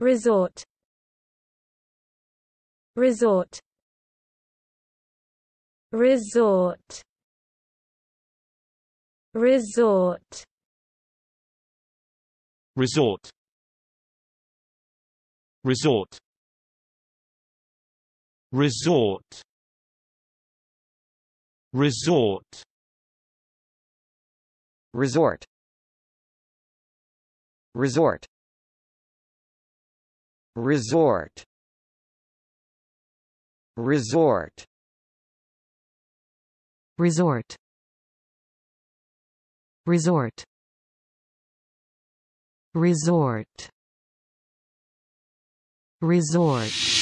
Resort. Resort. Resort. Resort. Resort. Resort. Resort. Resort. Resort. Resort. Resort. Resort. Resort. Resort. Resort. Resort.